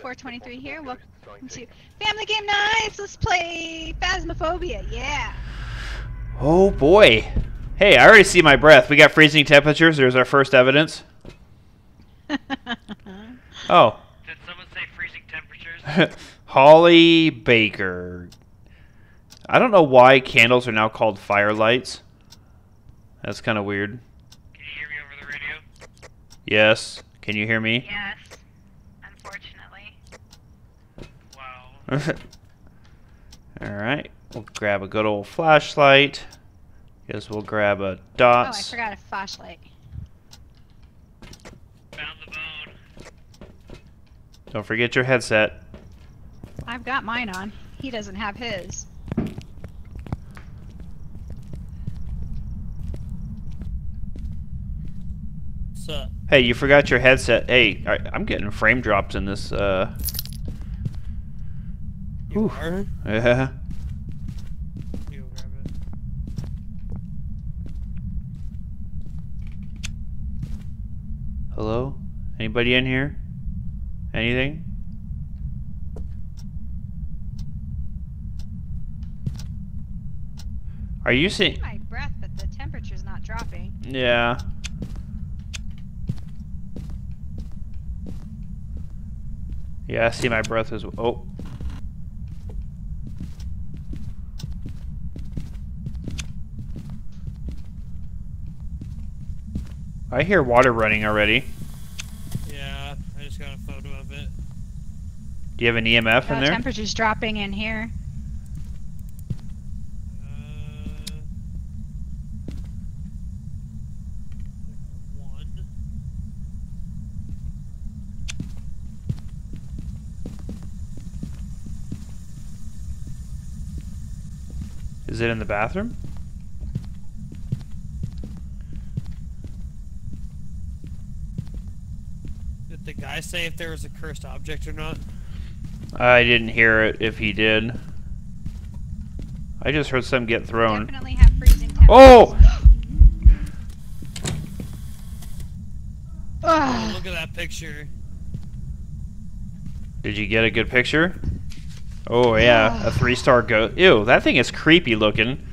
423 here. Welcome to Family Game Nights. Let's play Phasmophobia. Yeah. Oh boy. Hey, I already see my breath. We got freezing temperatures. There's our first evidence. Oh. Did someone say freezing temperatures? Holly Baker. I don't know why candles are now called firelights. That's kind of weird. Can you hear me over the radio? Yes. Can you hear me? Yes. Unfortunately. Wow. Alright. We'll grab a good old flashlight. Guess we'll grab a DOTS. Oh, I forgot a flashlight. Found the bone. Don't forget your headset. I've got mine on. He doesn't have his. What's up? Hey, you forgot your headset. Hey, I'm getting frame drops in this. You are? Yeah. Hello? Anybody in here? Anything? Are you seeing? I'm taking my breath, but the temperature's not dropping. Yeah. Yeah, I see my breath as well. Oh. I hear water running already. Yeah, I just got a photo of it. Do you have an EMF in there? Temperature's dropping in here. One. Is it in the bathroom? Did the guy say if there was a cursed object or not? I didn't hear it if he did. I just heard some get thrown. Definitely have freezing temperatures. Oh! Oh! Look at that picture. Did you get a good picture? Oh yeah, a 3-star goat. Ew, that thing is creepy looking.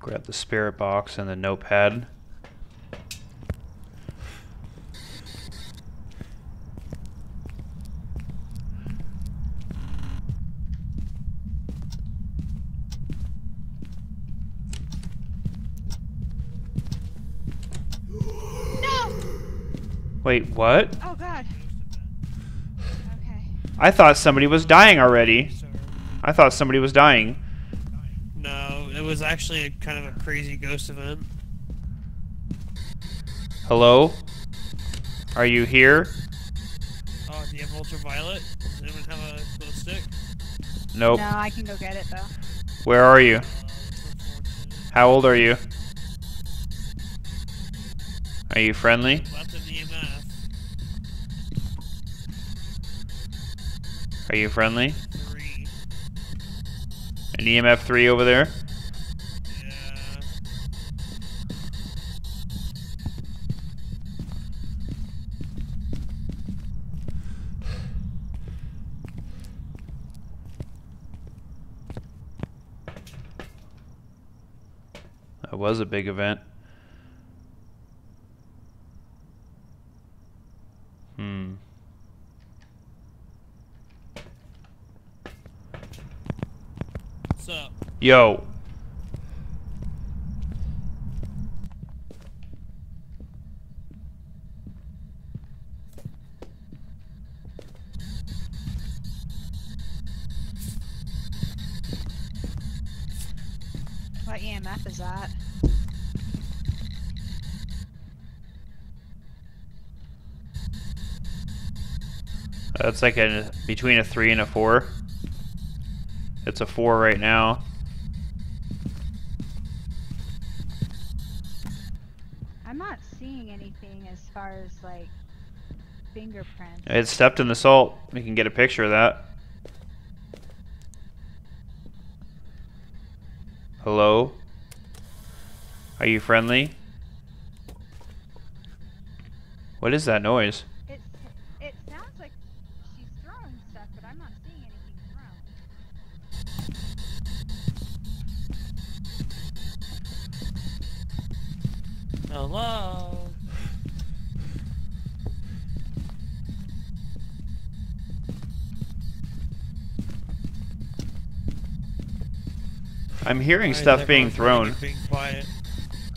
Grab the spirit box and the notepad. No! Wait, what? Oh, God. Okay. I thought somebody was dying already. I thought somebody was dying. It was actually a kind of a crazy ghost event. Hello? Are you here? Oh, do you have ultraviolet? Does anyone have a glow stick? Nope. No, I can go get it though. Where are you? How old are you? Are you friendly? Lots of EMF. Are you friendly? 3. An EMF 3 over there? Was a big event. What's up? Yo. What EMF is that? That's like a between a 3 and a 4. It's a 4 right now. I'm not seeing anything as far as like fingerprints. It stepped in the salt. We can get a picture of that. Hello? Are you friendly? What is that noise? It sounds like she's throwing stuff, but I'm not seeing anything thrown. Hello? I'm hearing stuff being thrown.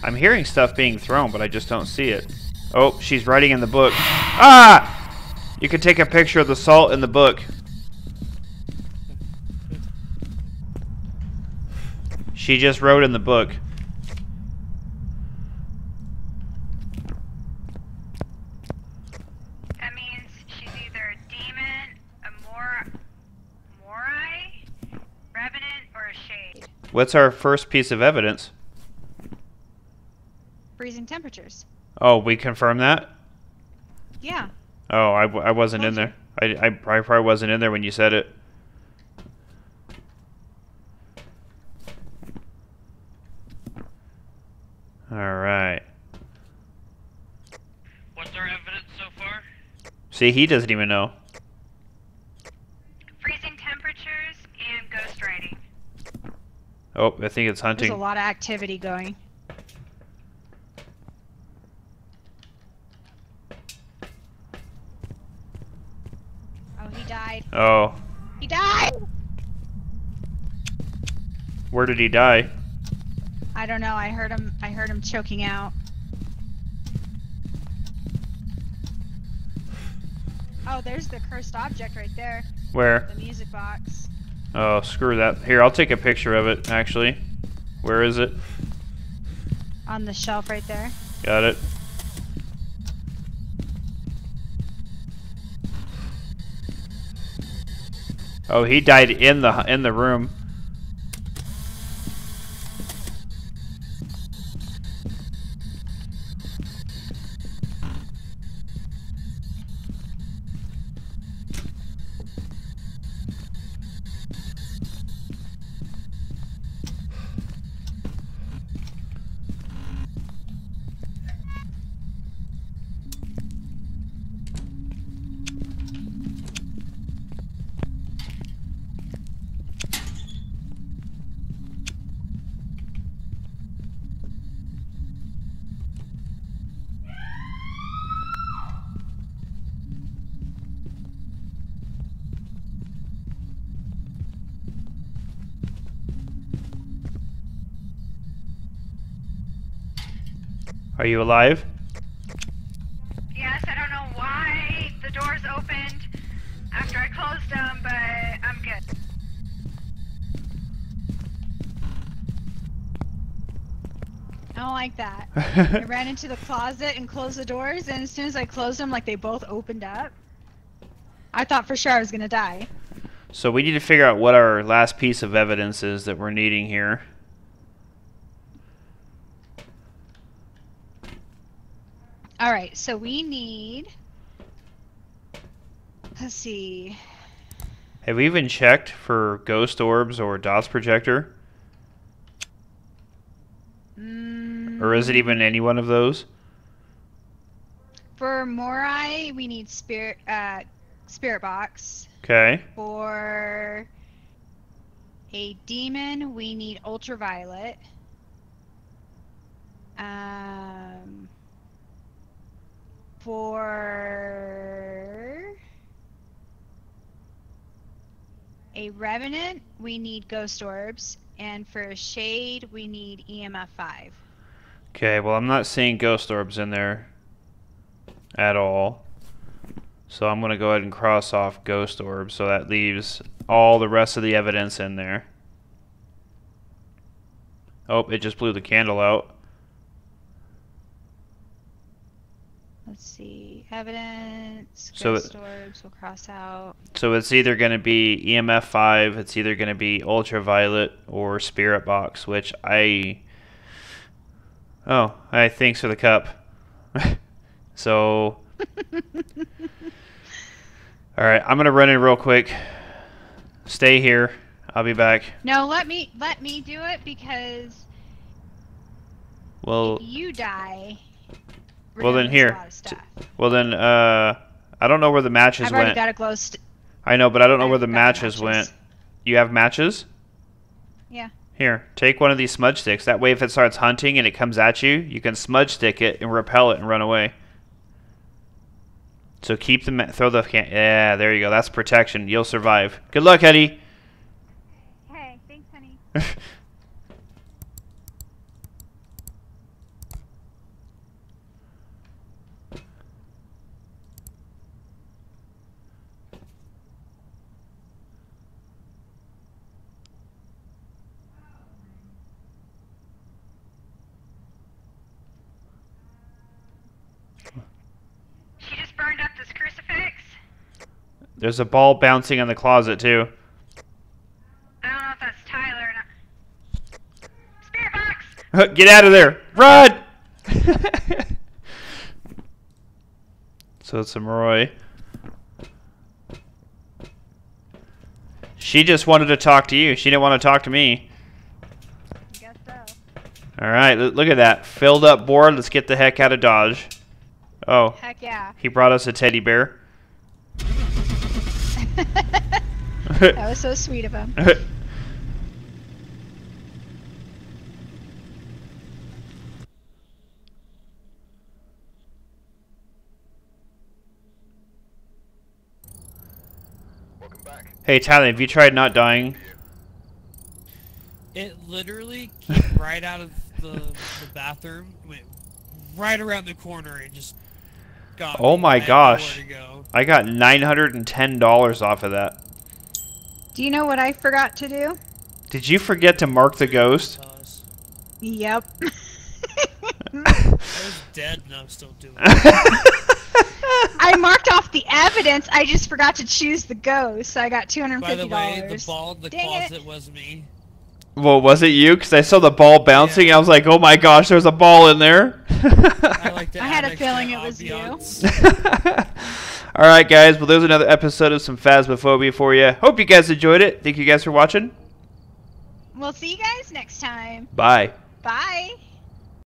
I'm hearing stuff being thrown, but I just don't see it. Oh, she's writing in the book. Ah! You can take a picture of the salt in the book. She just wrote in the book. That means she's either a demon, a Morai, Revenant, or a Shade. What's our first piece of evidence? Freezing temperatures. Oh, we confirmed that? Yeah. Oh, I wasn't in there. I probably wasn't in there when you said it. All right. What's our evidence so far? See, he doesn't even know. Freezing temperatures and ghostwriting. Oh, I think it's hunting. There's a lot of activity going. Oh. He died! Where did he die? I don't know, I heard him choking out. Oh, there's the cursed object right there. Where? The music box. Oh, screw that. Here, I'll take a picture of it, actually. Where is it? On the shelf right there. Got it. Oh, he died in the room. Are you alive? Yes, I don't know why the doors opened after I closed them, but I'm good. I don't like that. I ran into the closet and closed the doors, and as soon as I closed them, like, they both opened up. I thought for sure I was gonna die. So we need to figure out what our last piece of evidence is that we're needing here. All right, so we need, let's see. Have we even checked for ghost orbs or DOTS projector? Or is it even any one of those? For Morai, we need spirit box. Okay. For a demon, we need ultraviolet. For a Revenant, we need ghost orbs, and for a Shade, we need EMF 5. Okay, well, I'm not seeing ghost orbs in there at all, so I'm going to go ahead and cross off ghost orbs, so that leaves all the rest of the evidence in there. Oh, it just blew the candle out. Let's see, evidence, ghost orbs, we'll cross out. So it's either going to be EMF 5, it's either going to be ultraviolet or spirit box, which I thanks for the cup. So, all right, I'm going to run in real quick. Stay here. I'll be back. No, let me do it because. Well. If you die. Well then here. Well then I don't know where the matches went. I've already got a glow stick. I know, but I don't know where the matches went. You have matches? Yeah. Here, take one of these smudge sticks. That way if it starts hunting and it comes at you, you can smudge stick it and repel it and run away. So keep the throw the can. Yeah, there you go. That's protection. You'll survive. Good luck, Eddie. Hey, thanks, honey. There's a ball bouncing in the closet, too. I don't know if that's Tyler or not. Spirit box! Get out of there! Run! So it's a Morai. She just wanted to talk to you. She didn't want to talk to me. I guess so. Alright, look at that. Filled up board. Let's get the heck out of Dodge. Oh. Heck yeah. He brought us a teddy bear. That was so sweet of him. Welcome back. Hey, Tyler, have you tried not dying? It literally came right out of the bathroom, went right around the corner and just... Oh my gosh, I got $910 off of that. Do you know what I forgot to do? Did you forget to mark the ghost? Yep. I was dead and I'm still doing it. I marked off the evidence, I just forgot to choose the ghost, so I got $250. By the way, the ball in the closet was me. Well, was it you? Because I saw the ball bouncing, yeah. I was like, oh my gosh, there's a ball in there. I had a feeling it was you. Alright guys, well there's another episode of some Phasmophobia for you. Hope you guys enjoyed it. Thank you guys for watching. We'll see you guys next time. Bye. Bye.